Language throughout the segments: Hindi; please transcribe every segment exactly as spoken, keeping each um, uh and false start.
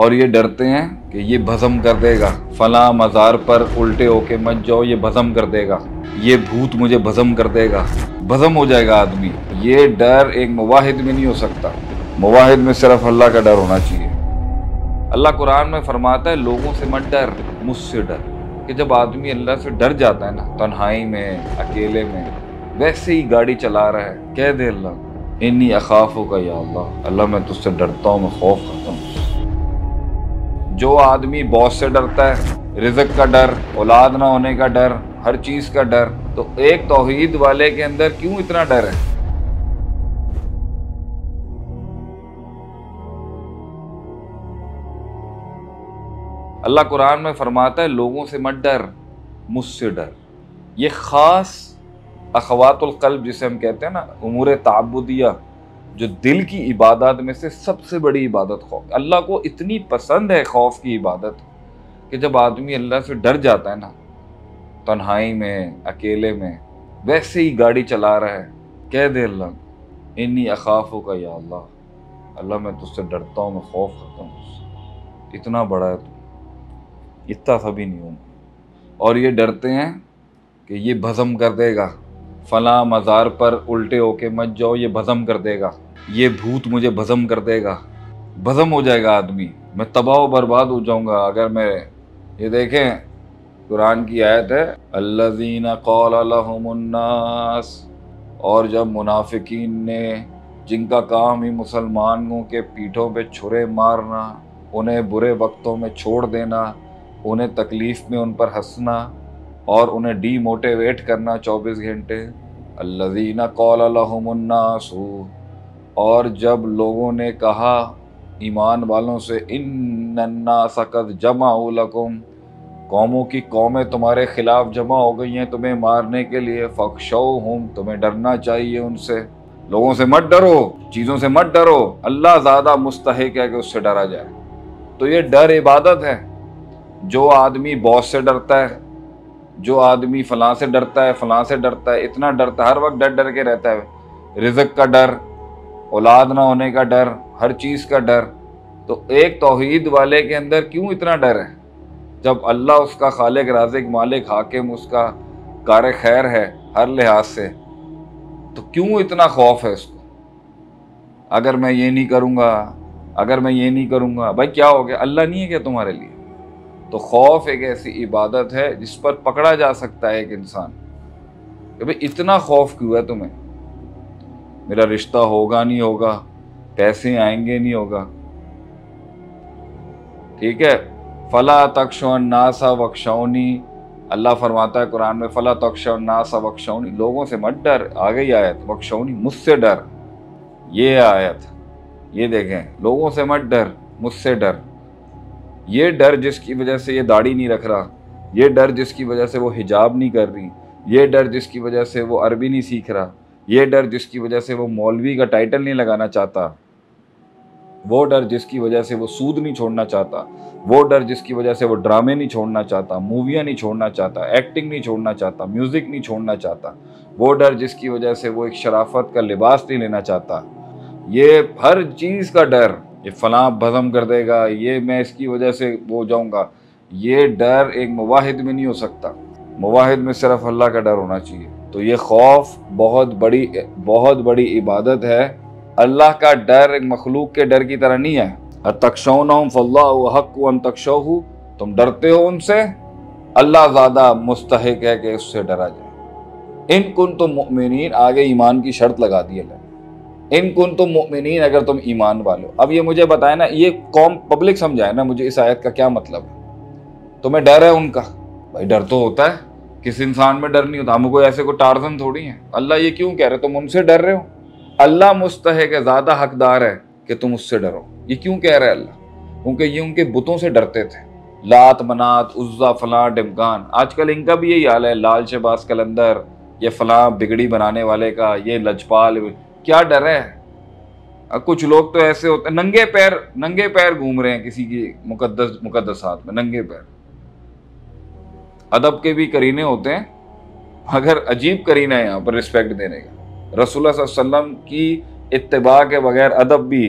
और ये डरते हैं कि ये भस्म कर देगा, फला मज़ार पर उल्टे होके मत जाओ, ये भस्म कर देगा, ये भूत मुझे भस्म कर देगा, भस्म हो जाएगा आदमी। ये डर एक मुवाहिद में नहीं हो सकता। मुवाहिद में सिर्फ अल्लाह का डर होना चाहिए। अल्लाह कुरान में फरमाता है, लोगों से मत डर, मुझसे डर। कि जब आदमी अल्लाह से डर जाता है ना, तन्हाई में, अकेले में, वैसे ही गाड़ी चला रहा है, कह दे अल्लाह इन्नी अखाफुका या अल्लाह, अल्लाह मैं तुझसे डरता हूँ, मैं खौफ करता हूँ। जो आदमी बॉस से डरता है, रिज़्क का डर, औलाद ना होने का डर, हर चीज़ का डर, तो एक तौहीद वाले के अंदर क्यों इतना डर है? अल्लाह कुरान में फरमाता है, लोगों से मत डर, मुझसे डर। ये ख़ास अखवातुल क़ल्ब जिसे हम कहते हैं ना, उमूर ताबुदिया, जो दिल की इबादत में से सबसे बड़ी इबादत खौफ। अल्लाह को इतनी पसंद है खौफ की इबादत कि जब आदमी अल्लाह से डर जाता है ना, तन्हाई में, अकेले में, वैसे ही गाड़ी चला रहा है, कह दे अल्लाह इन्नी अखाफुका या अल्लाह, अल्लाह मैं तुझसे डरता हूँ, मैं खौफ करता हूँ तुझसे, इतना बड़ा है तू, इतना सा भी नहीं हूँ। और ये डरते हैं कि ये भस्म कर देगा, फला मज़ार पर उल्टे होके मत जाओ, ये भस्म कर देगा, ये भूत मुझे भस्म कर देगा, भस्म हो जाएगा आदमी, मैं तबाह बर्बाद हो जाऊँगा। अगर मैं ये देखें, कुरान की आयत है, अल्लज़ीना क़ाला लहुमुन्नास, और जब मुनाफिकीन ने, जिनका काम ही मुसलमानों के पीठों पे छुरे मारना, उन्हें बुरे वक्तों में छोड़ देना, उन्हें तकलीफ़ में उन पर हंसना और उन्हें डीमोटिवेट करना चौबीस घंटे, अल्लज़ीना क़ाला लहुमुन्नास, और जब लोगों ने कहा ईमान वालों से, इन्नन्नास क़द जमाऊ लकुम, कौमों की कौमें तुम्हारे खिलाफ जमा हो गई हैं तुम्हें मारने के लिए, फखशौहुम, तुम्हें डरना चाहिए उनसे। लोगों से मत डरो, चीज़ों से मत डरो, अल्लाह ज़्यादा मुस्तहिक है कि उससे डरा जाए। तो ये डर इबादत है। जो आदमी बॉस से डरता है, जो आदमी फलां से डरता है, फलां से डरता है, इतना डरता है, हर वक्त डर डर के रहता है, रिज़्क का डर, औलाद ना होने का डर, हर चीज़ का डर, तो एक तौहीद वाले के अंदर क्यों इतना डर है? जब अल्लाह उसका खालिक, राज़िक, मालिक, हाकिम, उसका कार खैर है हर लिहाज से, तो क्यों इतना खौफ है उसको? अगर मैं ये नहीं करूँगा, अगर मैं ये नहीं करूँगा, भाई क्या हो गया? अल्लाह नहीं है क्या तुम्हारे लिए? तो खौफ एक ऐसी इबादत है जिस पर पकड़ा जा सकता है एक इंसान कि भाई इतना खौफ क्यों है तुम्हें? मेरा रिश्ता होगा नहीं होगा, पैसे आएंगे नहीं होगा, ठीक है, फ़ला तक्षौन नासा वक्षौनी, अल्लाह फरमाता है कुरान में, फ़ला तक्षौन नासा वक्षौनी, लोगों से मत डर, आ गई आयत, वक्षौनी, मुझसे डर, ये आयत, ये देखें, लोगों से मत डर, मुझसे डर। ये डर जिसकी वजह से ये दाढ़ी नहीं रख रहा, ये डर जिसकी वजह से वो हिजाब नहीं कर रही, ये डर जिसकी वजह से वो अरबी नहीं सीख रहा, ये डर जिसकी वजह से वो मौलवी का टाइटल नहीं लगाना चाहता, वो डर जिसकी वजह से वो सूद नहीं छोड़ना चाहता, वो डर जिसकी वजह से वो ड्रामे नहीं छोड़ना चाहता, मूवियाँ नहीं छोड़ना चाहता, एक्टिंग नहीं छोड़ना चाहता, म्यूज़िक नहीं छोड़ना चाहता, वो डर जिसकी वजह से वो एक शराफत का लिबास नहीं लेना चाहता, ये हर चीज़ का डर, ये फलां भस्म कर देगा, ये मैं इसकी वजह से हो जाऊँगा, ये डर एक मुवाहिद में नहीं हो सकता। मुवाहिद में सिर्फ अल्लाह का डर होना चाहिए। तो ये खौफ बहुत बड़ी बहुत बड़ी इबादत है। अल्लाह का डर एक मखलूक के डर की तरह नहीं है। अतक्षौनहुम फल्लाहु हक्कु अन तक्षौहु, तुम डरते हो उनसे, अल्लाह ज़्यादा मुस्तहिक है कि उससे डरा जाए। इन कुंतुम मुमिनीन, आगे ईमान की शर्त लगा दी अल्लाह, इन कुंतुम मुमिनीन, अगर तुम ईमान वाले। अब ये मुझे बताए ना, ये कौम पब्लिक समझाए ना मुझे इस आयत का क्या मतलब है। तुम्हें डर है उनका? भाई डर तो होता है, किस इंसान में डर नहीं होता? हम कोई ऐसे को टार्जन थोड़ी है। अल्लाह ये क्यों कह रहे हो तुम उनसे डर रहे हो? अल्लाह मुस्तहिक़ है, ज़्यादा हकदार है कि तुम उससे डरो। ये क्यों कह रहा है अल्लाह? क्योंकि ये उनके बुतों से डरते थे, लात, मनात, उज़्ज़ा, फलां, डिमकान। आजकल इनका भी यही हाल है, लाल शहबाज कलंदर, ये फलां बिगड़ी बनाने वाले का, ये लजपाल, क्या डर है? कुछ लोग तो ऐसे होते हैं नंगे पैर नंगे पैर घूम रहे हैं किसी की मुकद्दस मुकद्दसात में, नंगे पैर। अदब के भी करीने होते हैं, मगर अजीब करीना है यहाँ पर रिस्पेक्ट देने का। रसूलुल्लाह सल्लल्लाहु अलैहि वसल्लम की इत्तिबा के बगैर अदब भी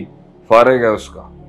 फारिग है उसका।